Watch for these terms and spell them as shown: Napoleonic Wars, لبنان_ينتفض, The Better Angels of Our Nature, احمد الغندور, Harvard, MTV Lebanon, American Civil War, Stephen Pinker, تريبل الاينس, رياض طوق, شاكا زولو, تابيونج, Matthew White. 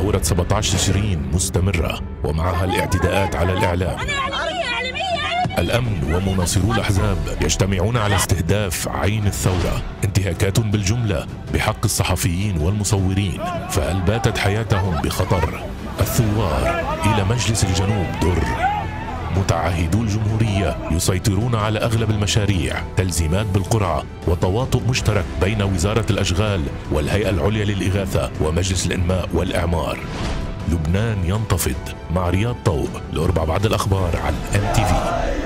ثورة 17 تشرين مستمرة ومعها الاعتداءات على الإعلام. الأمن ومناصرو الأحزاب يجتمعون على استهداف عين الثورة. انتهاكات بالجملة بحق الصحفيين والمصورين، فهل باتت حياتهم بخطر؟ الثوار إلى مجلس الجنوب در. متعهدو الجمهورية يسيطرون على أغلب المشاريع، تلزيمات بالقرعة وتواطؤ مشترك بين وزارة الأشغال والهيئة العليا للإغاثة ومجلس الإنماء والإعمار. لبنان ينتفض مع رياض طوق، لأربع بعد الأخبار عن MTV.